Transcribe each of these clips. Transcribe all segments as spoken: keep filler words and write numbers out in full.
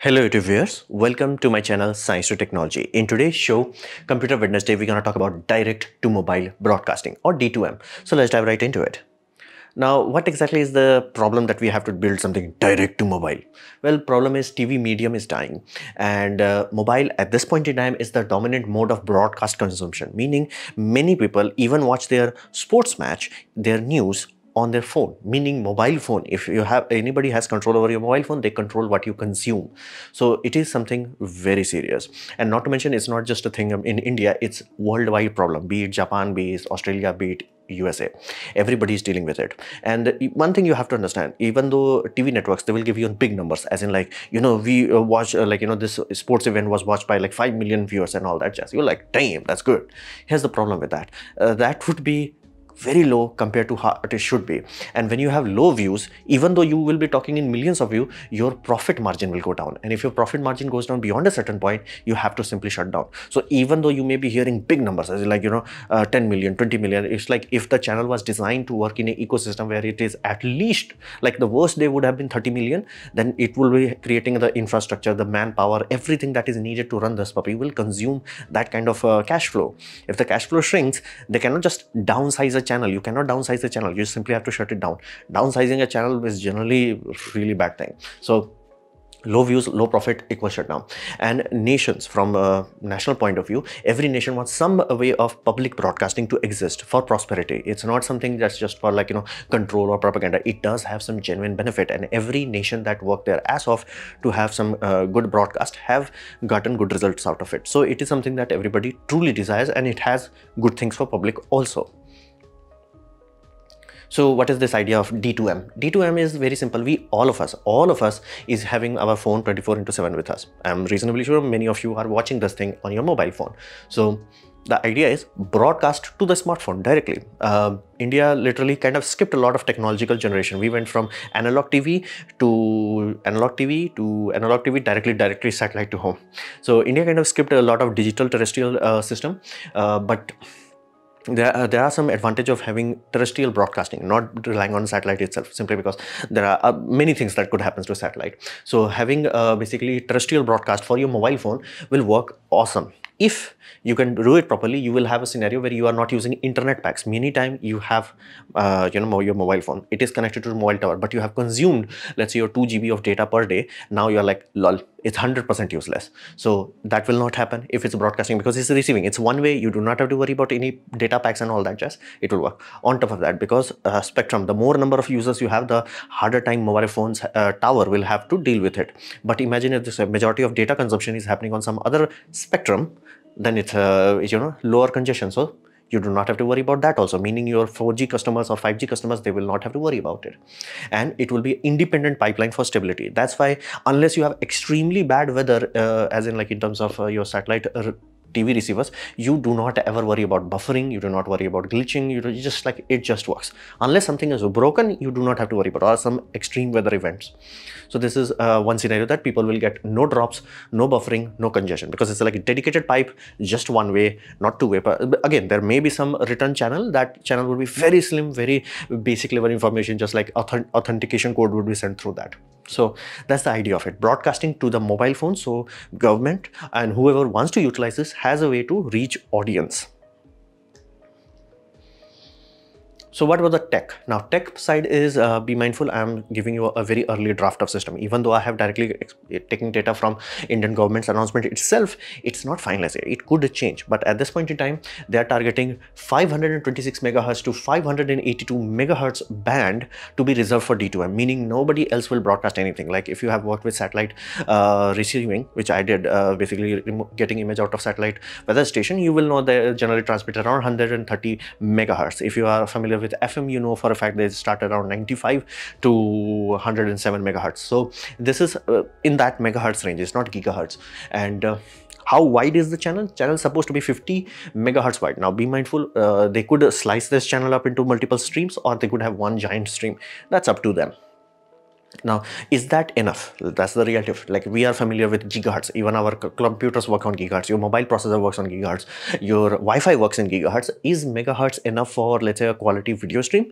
Hello YouTube viewers, welcome to my channel Science to Technology. In today's show, Computer Wednesday, we're gonna talk about direct to mobile broadcasting or D two M. So let's dive right into it. Now, what exactly is the problem that we have to build something direct to mobile? Well, problem is T V medium is dying and uh, mobile at this point in time is the dominant mode of broadcast consumption, meaning many people even watch their sports match, their news, on their phone, meaning mobile phone. If you have anybody has control over your mobile phone, they control what you consume. So it is something very serious. And not to mention, it's not just a thing in India, it's worldwide problem, be it Japan, be it Australia, be it U S A. Everybody is dealing with it. And one thing you have to understand, even though T V networks, they will give you big numbers, as in like, you know, we uh, watch uh, like, you know, this sports event was watched by like five million viewers and all that jazz. You're like, damn, that's good. Here's the problem with that. Uh, that would be very low compared to how it should be. And when you have low views, even though you will be talking in millions of views, your profit margin will go down. And if your profit margin goes down beyond a certain point, you have to simply shut down. So even though you may be hearing big numbers, as like, you know, uh, ten million, twenty million, it's like if the channel was designed to work in an ecosystem where it is at least, like the worst day would have been thirty million, then it will be creating the infrastructure, the manpower, everything that is needed to run this puppy will consume that kind of uh, cash flow. If the cash flow shrinks, they cannot just downsize a channel. You cannot downsize the channel. You simply have to shut it down. Downsizing a channel is generally a really bad thing. So low views, low profit equals shutdown. And nations, from a national point of view, every nation wants some way of public broadcasting to exist for prosperity. It's not something that's just for like, you know, control or propaganda. It does have some genuine benefit, and every nation that worked their ass off to have some uh, good broadcast have gotten good results out of it. So it is something that everybody truly desires, and it has good things for public also. So what is this idea of D two M? D two M is very simple. We, all of us, all of us is having our phone twenty-four into seven with us. I'm reasonably sure many of you are watching this thing on your mobile phone. So the idea is broadcast to the smartphone directly. Uh, India literally kind of skipped a lot of technological generation. We went from analog T V to analog T V to analog T V directly, directly satellite to home. So India kind of skipped a lot of digital terrestrial uh, system, uh, but There are, there are some advantage of having terrestrial broadcasting, not relying on satellite itself, simply because there are uh, many things that could happen to satellite. So having uh, basically terrestrial broadcast for your mobile phone will work awesome. If you can do it properly, you will have a scenario where you are not using internet packs. Many times you have, uh, you know, your mobile phone, it is connected to the mobile tower, but you have consumed, let's say, your two G B of data per day. Now you're like, lol, it's one hundred percent useless. So that will not happen if it's broadcasting, because it's receiving. It's one way. You do not have to worry about any data packs and all that jazz. It will work. On top of that, because uh, spectrum, the more number of users you have, the harder time mobile phone's uh, tower will have to deal with it. But imagine if the majority of data consumption is happening on some other spectrum, then it's, uh, you know, lower congestion. So you do not have to worry about that also, meaning your four G customers or five G customers, they will not have to worry about it. And it will be independent pipeline for stability. That's why, unless you have extremely bad weather, uh, as in like in terms of uh, your satellite uh, T V receivers, you do not ever worry about buffering, you do not worry about glitching, you do just like, it just works. Unless something is broken, you do not have to worry about, or some extreme weather events. So this is uh, one scenario that people will get no drops, no buffering, no congestion, because it's like a dedicated pipe, just one way, not two way. But again, there may be some return channel. That channel would be very slim, very basic level information, just like authent authentication code would be sent through that. So that's the idea of it, broadcasting to the mobile phone. So government and whoever wants to utilize this has a way to reach audience. So what about the tech? Now, tech side is, uh, be mindful, I'm giving you a very early draft of system. Even though I have directly taken data from Indian government's announcement itself, it's not finalized yet. It could change. But at this point in time, they are targeting five hundred twenty-six megahertz to five hundred eighty-two megahertz band to be reserved for D two M, meaning nobody else will broadcast anything. Like if you have worked with satellite uh, receiving, which I did, uh, basically getting image out of satellite weather station, you will know they generally transmit around one hundred thirty megahertz. If you are familiar with With F M, you know for a fact they start around ninety-five to one hundred seven megahertz. So this is uh, in that megahertz range. It's not gigahertz. And uh, how wide is the channel? Channel is supposed to be fifty megahertz wide. Now be mindful, uh, they could slice this channel up into multiple streams, or they could have one giant stream. That's up to them. Now, is that enough? That's the reality of it. Like, we are familiar with gigahertz. Even our computers work on gigahertz. Your mobile processor works on gigahertz. Your Wi-Fi works in gigahertz. Is megahertz enough for, let's say, a quality video stream?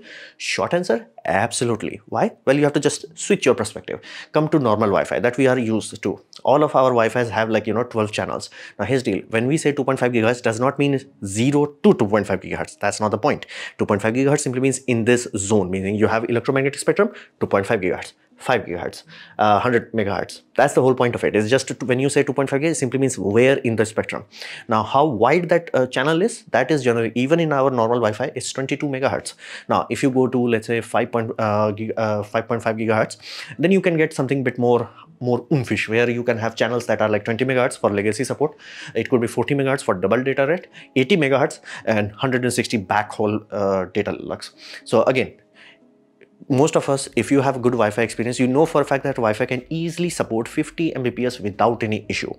Short answer, absolutely. Why? Well, you have to just switch your perspective. Come to normal Wi-Fi that we are used to, all of our Wi-Fi's have like, you know, twelve channels. Now here's the deal. When we say two point five gigahertz, does not mean zero to two point five gigahertz. That's not the point. two point five gigahertz simply means in this zone, meaning you have electromagnetic spectrum, two point five gigahertz. five gigahertz, uh, one hundred megahertz. That's the whole point of it. It's just to, when you say two point five gigahertz, it simply means where in the spectrum. Now, how wide that uh, channel is, that is generally, even in our normal Wi-Fi, it's twenty-two megahertz. Now, if you go to, let's say, five point five gigahertz, then you can get something bit more, more oomphish, where you can have channels that are like twenty megahertz for legacy support. It could be forty megahertz for double data rate, eighty megahertz, and one hundred sixty backhaul uh, data lux. So again, most of us, if you have good Wi-Fi experience, you know for a fact that Wi-Fi can easily support fifty megabits per second without any issue.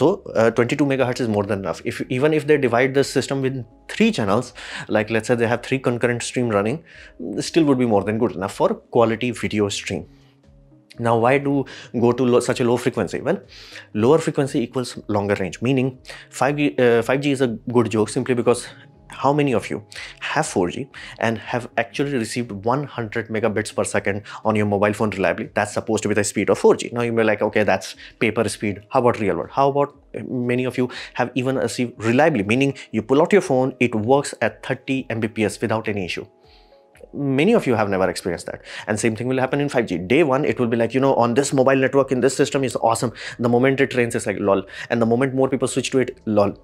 So uh, twenty-two megahertz is more than enough. If even if they divide the system with three channels, like let's say they have three concurrent stream running, still would be more than good enough for quality video stream. Now, why do go to low, such a low frequency? Well, lower frequency equals longer range, meaning five G, uh, five G is a good joke simply because how many of you have four G and have actually received one hundred megabits per second on your mobile phone reliably? That's supposed to be the speed of four G. Now you may be like, okay, that's paper speed. How about real world? How about many of you have even received reliably, meaning you pull out your phone, it works at thirty megabits per second without any issue. Many of you have never experienced that. And same thing will happen in five G. Day one, it will be like, you know, on this mobile network, in this system is awesome. The moment it rains, it's like lol. And the moment more people switch to it, lol.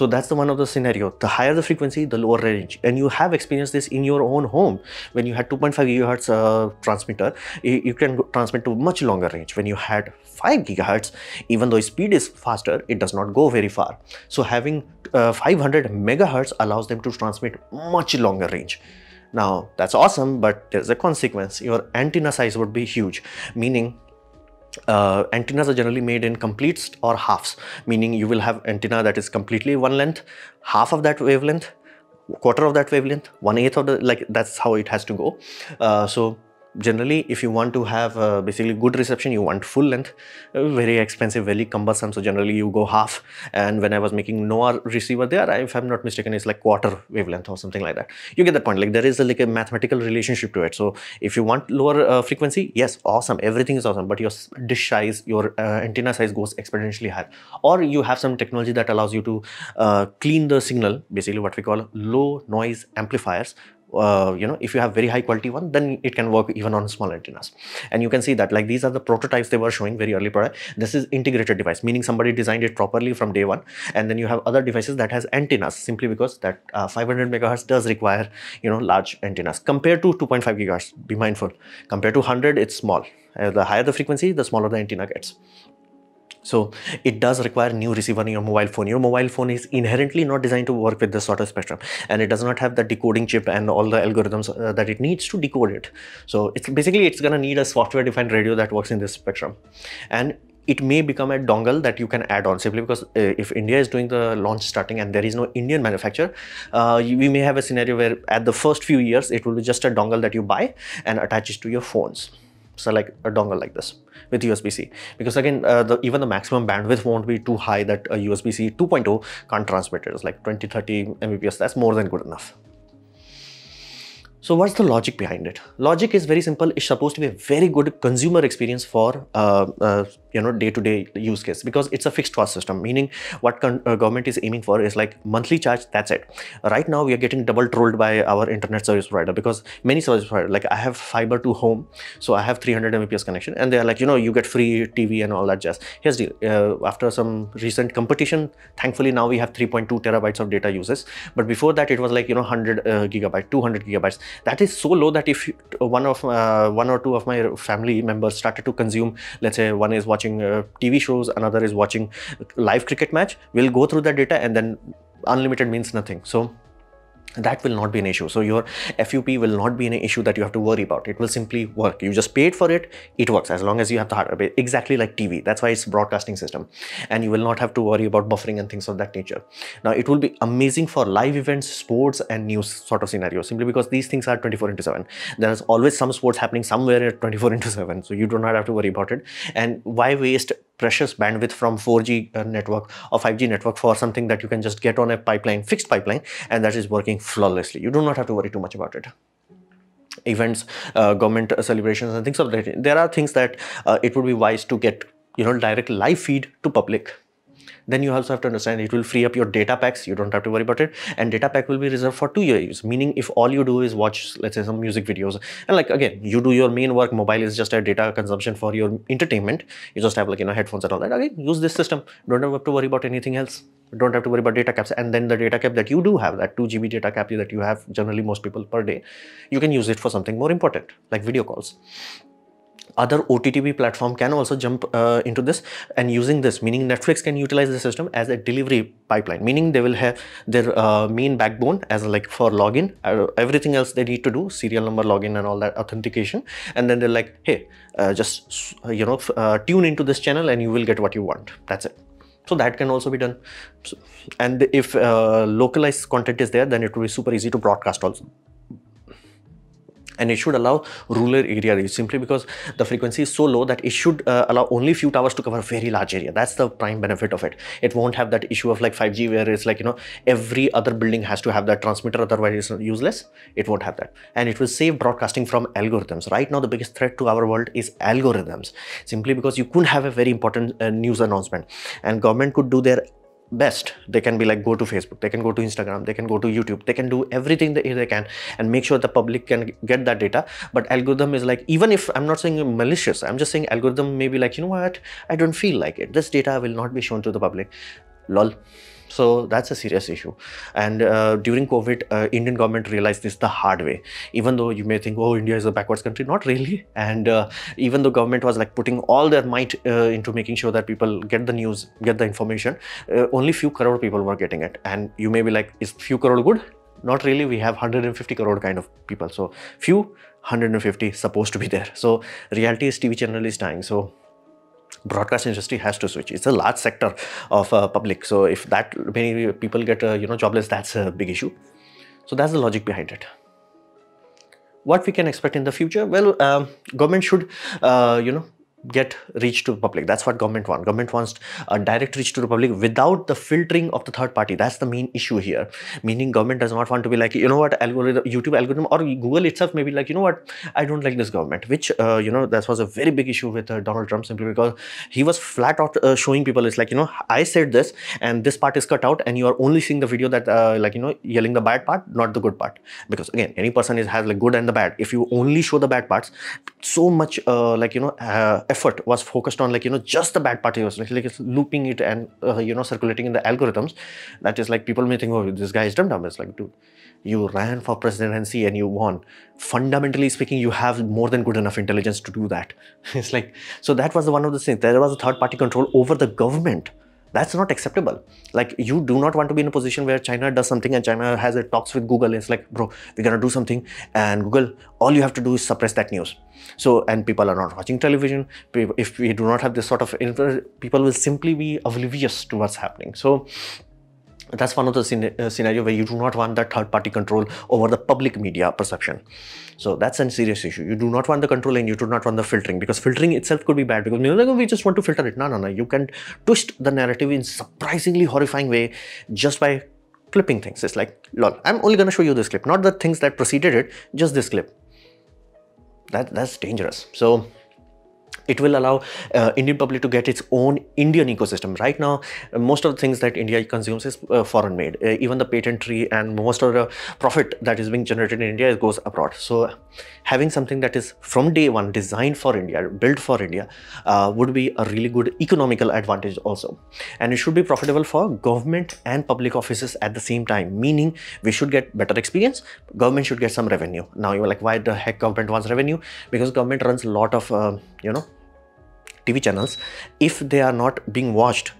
So that's the one of the scenario. The higher the frequency, the lower range. And you have experienced this in your own home. When you had two point five gigahertz uh, transmitter, you, you can transmit to much longer range. When you had five gigahertz, even though speed is faster, it does not go very far. So having uh, five hundred megahertz allows them to transmit much longer range. Now, that's awesome, but there's a consequence. Your antenna size would be huge, meaning uh, antennas are generally made in completes or halves, meaning you will have antenna that is completely one length, half of that wavelength, quarter of that wavelength, one eighth of the, like that's how it has to go. Uh, so generally, if you want to have uh, basically good reception, you want full length, very expensive, very cumbersome. So generally you go half. And when I was making NOAA receiver there, if I'm not mistaken, it's like quarter wavelength or something like that. You get the point. Like there is a, like a mathematical relationship to it. So if you want lower uh, frequency, yes, awesome. Everything is awesome. But your dish size, your uh, antenna size goes exponentially higher. Or you have some technology that allows you to uh, clean the signal, basically what we call low noise amplifiers. Uh, you know, if you have very high quality one, then it can work even on small antennas. And you can see that like these are the prototypes they were showing, very early product. This is integrated device, meaning somebody designed it properly from day one. And then you have other devices that has antennas simply because that uh, five hundred megahertz does require, you know, large antennas compared to two point five gigahertz. Be mindful, compared to one hundred, it's small. Uh, the higher the frequency, the smaller the antenna gets. So it does require new receiver in your mobile phone. Your mobile phone is inherently not designed to work with this sort of spectrum, and it does not have the decoding chip and all the algorithms uh, that it needs to decode it. So it's basically, it's going to need a software defined radio that works in this spectrum. And it may become a dongle that you can add on simply because uh, if India is doing the launch starting and there is no Indian manufacturer, uh, you, we may have a scenario where at the first few years, it will be just a dongle that you buy and attaches to your phones. So like a dongle like this with U S B C, because again, uh, the, even the maximum bandwidth won't be too high that a U S B C two point oh can't transmit it. It's like twenty, thirty megabits per second. That's more than good enough. So what's the logic behind it? Logic is very simple. It's supposed to be a very good consumer experience for uh, uh, you know, day-to-day use case, because it's a fixed cost system, meaning what uh, government is aiming for is like monthly charge, that's it. Right now, we are getting double trolled by our internet service provider, because many service providers, like I have fiber to home, so I have three hundred megabits per second connection, and they're like, you know, you get free T V and all that jazz. Here's the deal. Uh, after some recent competition, thankfully now we have three point two terabytes of data uses, but before that it was like, you know, one hundred gigabytes, two hundred gigabytes. That is so low that if one of uh, one or two of my family members started to consume, let's say one is watching uh, T V shows, another is watching live cricket match, we'll go through that data, and then unlimited means nothing. So that will not be an issue. So your F U P will not be an issue that you have to worry about. It will simply work. You just paid for it. It works as long as you have the hardware, exactly like T V. That's why it's broadcasting system. And you will not have to worry about buffering and things of that nature. Now, it will be amazing for live events, sports and news sort of scenario, simply because these things are twenty-four into seven. There is always some sports happening somewhere at twenty-four into seven. So you do not have to worry about it. And why waste precious bandwidth from four G network or five G network for something that you can just get on a pipeline, fixed pipeline, and that is working flawlessly. You do not have to worry too much about it. Events, uh, government celebrations and things of that. There are things that uh, it would be wise to get you know, direct live feed to public. Then you also have to understand it will free up your data packs. You don't have to worry about it. And data pack will be reserved for two-year use. Meaning if all you do is watch, let's say, some music videos. And like, again, you do your main work. Mobile is just a data consumption for your entertainment. You just have like, you know, headphones and all that. Again, use this system. Don't have to worry about anything else. Don't have to worry about data caps. And then the data cap that you do have, that two G B data cap that you have generally most people per day, you can use it for something more important like video calls. Other O T T platform can also jump uh, into this and using this, meaning Netflix can utilize the system as a delivery pipeline, meaning they will have their uh, main backbone as like for login, uh, everything else they need to do, serial number, login and all that authentication. And then they're like, hey, uh, just, you know, uh, tune into this channel and you will get what you want. That's it. So that can also be done. So, and if uh, localized content is there, then it will be super easy to broadcast also. And it should allow rural area use simply because the frequency is so low that it should uh, allow only few towers to cover a very large area. That's the prime benefit of it. It won't have that issue of like five G where it's like, you know, every other building has to have that transmitter, otherwise it's useless. It won't have that. And it will save broadcasting from algorithms. Right now, the biggest threat to our world is algorithms, simply because you couldn't have a very important uh, news announcement and government could do their best. They can be like, go to Facebook, they can go to Instagram, they can go to YouTube, they can do everything they, they can and make sure the public can get that data. But algorithm is like, even if I'm not saying malicious, I'm just saying algorithm may be like, you know what, I don't feel like it. This data will not be shown to the public. Lol. So that's a serious issue. And uh, during COVID, uh, Indian government realized this the hard way. Even though you may think, oh, India is a backwards country, not really. And uh, even though government was like putting all their might uh, into making sure that people get the news, get the information, uh, only few crore people were getting it. And you may be like, is few crore good? Not really. We have one hundred fifty crore kind of people. So few, one hundred fifty supposed to be there. So reality is T V channel is dying. So broadcast industry has to switch. It's a large sector of uh, public. So if that many people get, uh, you know, jobless, that's a big issue. So that's the logic behind it. What we can expect in the future? Well, um, government should, uh, you know, get reach to the public. That's what government wants. Government wants a direct reach to the public without the filtering of the third party. That's the main issue here. Meaning government does not want to be like, you know what, algorithm, YouTube algorithm or Google itself may be like, you know what, I don't like this government, which, uh, you know, that was a very big issue with uh, Donald Trump simply because he was flat out uh, showing people, it's like, you know, I said this and this part is cut out and you are only seeing the video that uh, like, you know, yelling the bad part, not the good part. Because again, any person is, has like good and the bad. If you only show the bad parts, so much uh, like, you know, uh, effort was focused on like, you know, just the bad part. It was like, like it's looping it and, uh, you know, circulating in the algorithms. That is like people may think, oh, this guy is dumb dumb. It's like, dude, you ran for presidency and you won. Fundamentally speaking, you have more than good enough intelligence to do that. It's like, so that was the one of the things. There was a third party control over the government. That's not acceptable. Like, you do not want to be in a position where China does something and China has a talks with Google. It's like, bro, we're going to do something. And Google, all you have to do is suppress that news. So, and people are not watching television. If we do not have this sort of interest, people will simply be oblivious to what's happening. So that's one of the scenario where you do not want that third party control over the public media perception. So that's a serious issue. You do not want the control and you do not want the filtering, because filtering itself could be bad, because you know, like, oh, we just want to filter it. No, no, no. You can twist the narrative in surprisingly horrifying way just by clipping things. It's like, lol, I'm only going to show you this clip, not the things that preceded it, just this clip. That, that's dangerous. So it will allow uh, Indian public to get its own Indian ecosystem. Right now, uh, most of the things that India consumes is uh, foreign made. Uh, even the patentry and most of the profit that is being generated in India goes abroad. So having something that is from day one designed for India, built for India, uh, would be a really good economical advantage also. And it should be profitable for government and public offices at the same time, meaning we should get better experience. Government should get some revenue. Now you're like, why the heck government wants revenue? Because government runs a lot of, uh, you know, T V channels. If they are not being watched,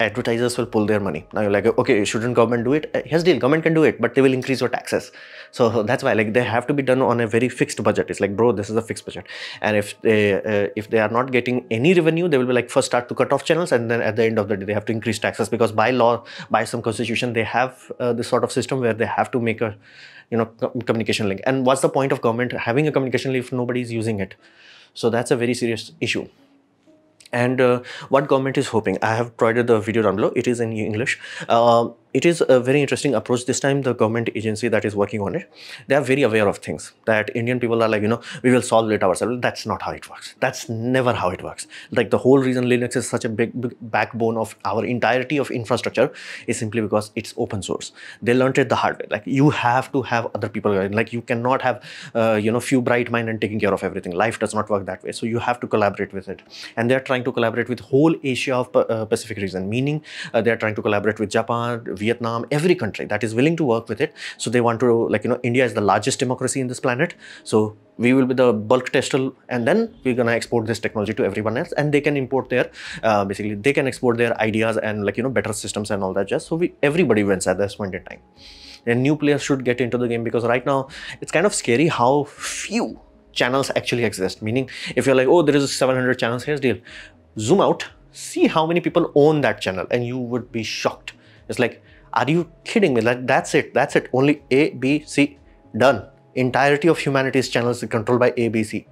advertisers will pull their money. Now you're like, okay, shouldn't government do it? Yes, deal, government can do it, but they will increase your taxes. So that's why, like, they have to be done on a very fixed budget. It's like, bro, this is a fixed budget. And if they, uh, if they are not getting any revenue, they will be like, first start to cut off channels, and then at the end of the day, they have to increase taxes, because by law, by some constitution, they have uh, this sort of system where they have to make a, you know, communication link. And what's the point of government having a communication link if nobody is using it? So that's a very serious issue. And uh, what government is hoping, I have provided the video down below, it is in English. Uh, it is a very interesting approach. This time the government agency that is working on it, they are very aware of things that Indian people are like, you know, we will solve it ourselves. That's not how it works. That's never how it works. Like the whole reason Linux is such a big, big backbone of our entirety of infrastructure is simply because it's open source. They learned it the hard way. Like you have to have other people. Like you cannot have, uh, you know, few bright minds and taking care of everything. Life does not work that way. So you have to collaborate with it. And they're trying to collaborate with whole Asia of uh, Pacific region, meaning uh, they're trying to collaborate with Japan, Vietnam, every country that is willing to work with it. So they want to, like, you know, India is the largest democracy in this planet. So we will be the bulk tester, and then we're going to export this technology to everyone else, and they can import their, uh, basically they can export their ideas and, like, you know, better systems and all that jazz. So we, everybody wins at this point in time. And new players should get into the game, because right now it's kind of scary how few channels actually exist. Meaning if you're like, oh, there is seven hundred channels, here's the deal. Zoom out, see how many people own that channel, and you would be shocked. It's like, are you kidding me? Like, that's it. That's it. Only A, B, C, done. Entirety of humanity's channels are controlled by A, B, C.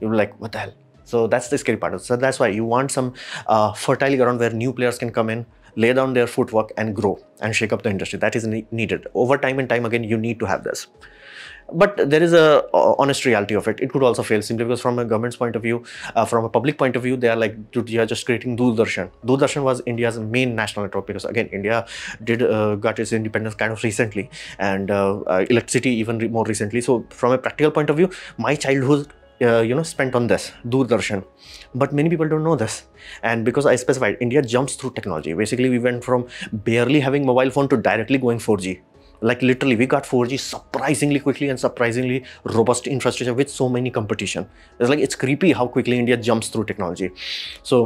You're like, what the hell? So that's the scary part. So that's why you want some uh, fertile ground where new players can come in, lay down their footwork and grow and shake up the industry. That is needed. Over time and time again, you need to have this. But there is a honest reality of it. It could also fail simply because from a government's point of view, uh, from a public point of view, they are like, dude, you are just creating Doordarshan. Doordarshan was India's main national network, because again, India did uh, got its independence kind of recently, and uh, uh, electricity even re more recently. So from a practical point of view, my childhood, Uh, you know, spent on this, Doordarshan. But many people don't know this. And because I specified, India jumps through technology. Basically, we went from barely having mobile phone to directly going four G. Like literally, we got four G surprisingly quickly and surprisingly robust infrastructure with so many competition. It's like, it's creepy how quickly India jumps through technology. So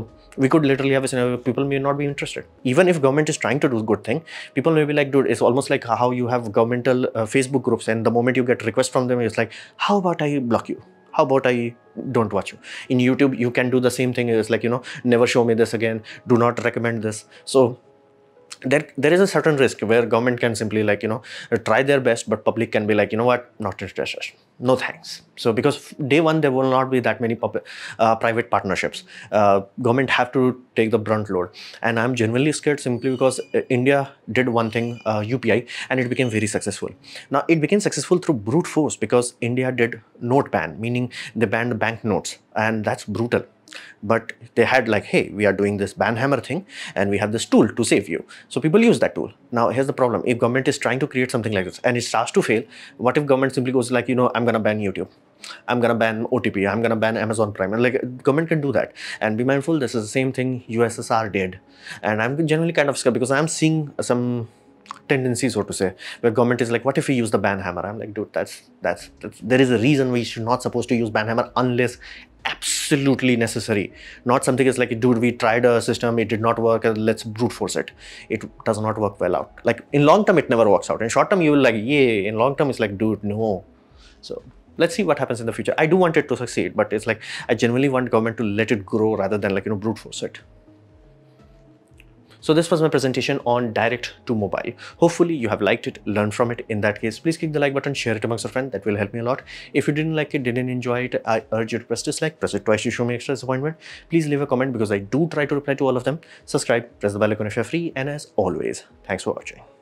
we could literally have a scenario where people may not be interested. Even if government is trying to do a good thing, people may be like, dude, it's almost like how you have governmental uh, Facebook groups, and the moment you get requests from them, it's like, how about I block you? How about I don't watch you? In YouTube, you can do the same thing. It's like, you know, never show me this again. Do not recommend this. So there, there is a certain risk where government can simply, like, you know, try their best, but public can be like, you know what, not interested. No thanks. So because day one, there will not be that many public, uh, private partnerships. Uh, government have to take the brunt load. And I'm genuinely scared simply because India did one thing, uh, U P I, and it became very successful. Now, it became successful through brute force because India did note ban, meaning they banned bank notes, and that's brutal. But they had like, hey, we are doing this ban hammer thing, and we have this tool to save you. So people use that tool. Now, here's the problem. If government is trying to create something like this and it starts to fail, what if government simply goes like, you know, I'm going to ban YouTube. I'm going to ban O T T. I'm going to ban Amazon Prime. And like, government can do that. And be mindful, this is the same thing U S S R did. And I'm generally kind of scared because I'm seeing some tendencies, so to say, where government is like, what if we use the ban hammer? I'm like, dude, that's, that's, that's there is a reason we should not supposed to use ban hammer unless absolutely necessary. Not something is like, dude, we tried a system, it did not work, let's brute force it. It does not work well out. Like in long term, it never works out. In short term, you will like, yay. In long term, it's like, dude, no. So let's see what happens in the future. I do want it to succeed, but it's like, I generally want government to let it grow rather than, like, you know, brute force it. So this was my presentation on direct to mobile. Hopefully you have liked it, learned from it. In that case, please click the like button, share it amongst your friends. That will help me a lot. If you didn't like it, didn't enjoy it, I urge you to press dislike, press it twice to show me extra disappointment. Please leave a comment because I do try to reply to all of them. Subscribe, press the bell icon if you're free. And as always, thanks for watching.